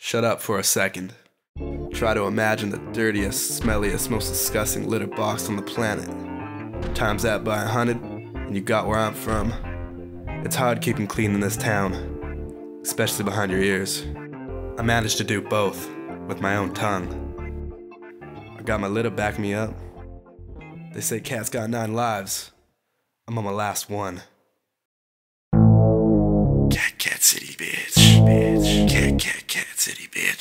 Shut up for a second. Try to imagine the dirtiest, smelliest, most disgusting litter box on the planet. Times that by 100, and you got where I'm from. It's hard keeping clean in this town, especially behind your ears. I managed to do both, with my own tongue. I got my litter back me up. They say cats got 9 lives. I'm on my last one. Cat City, bitch. Bitch. Cat City, bitch.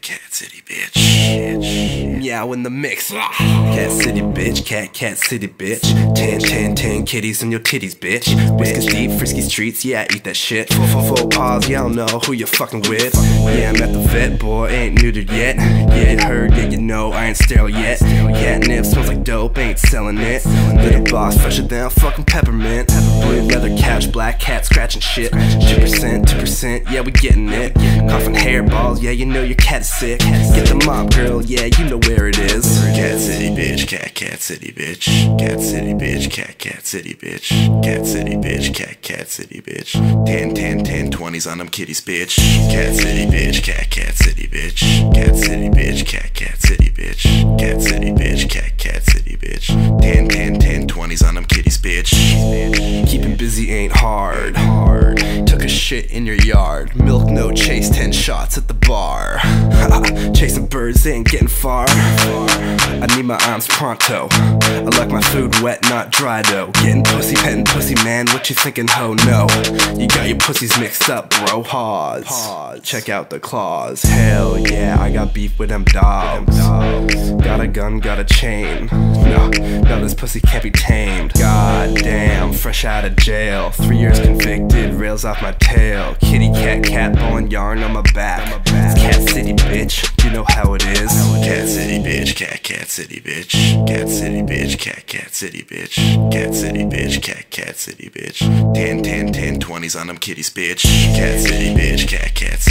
Cat City, bitch. Bitch. Meow in the mix. Cat City, bitch. Cat City, bitch. 10 kitties in your titties, bitch. Whiskers deep, frisky streets, yeah, I eat that shit. 4 paws, yeah, I don't know who you're fucking with. Yeah, I'm at the vet, boy, ain't neutered yet. Yeah, it heard, yeah, you know, I ain't sterile yet. Catnip smells like dope, ain't selling it. Little box, fresher than fucking peppermint. Blue leather couch, black cat scratching shit. 2%, 2%, yeah, we getting it. Coughing hairballs, yeah, you know your cat is sick. Get the mop, girl, yeah, you know where it is. Cat City, bitch. Cat City, bitch. Cat City, bitch. Cat City, bitch. Cat City, bitch. Cat City, bitch. 10 20s on them kitties, bitch. Cat City, bitch. Cat City, bitch. Cat City, bitch. Cat City, bitch. Cat City, bitch. Cat City, bitch. 10 20s on them kitties, bitch. Keeping busy ain't hard. Took a shit in your yard. Milk no chase, 10 shots at the bar. Chasing birds, they ain't getting far. I need my arms pronto. I like my food wet, not dry though. Getting pussy, petting pussy, man, what you thinking, ho? No, you got your pussies mixed up, bro. Pause. Check out the claws. Hell yeah, I got beef with them dogs. Got a gun, got a chain. No, this pussy can't be tamed. God damn, fresh out of jail. 3 years convicted, rails off my tail. Kitty cat pulling yarn on my back. It's Cat City, bitch. You know how it is. Cat City, bitch. Cat City, bitch. Cat City, bitch. Cat City, bitch. Cat City, bitch. Cat City, bitch. 10 20s on them kitties, bitch. Cat City, bitch. Cat